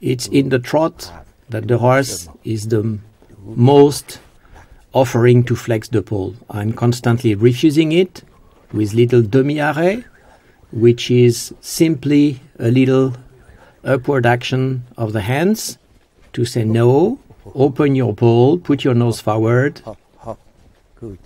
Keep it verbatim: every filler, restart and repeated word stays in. It's in the trot that the horse is the most offering to flex the pole. I'm constantly refusing it with little demi-arrêt, which is simply a little upward action of the hands to say no, open your pole, put your nose forward. Good.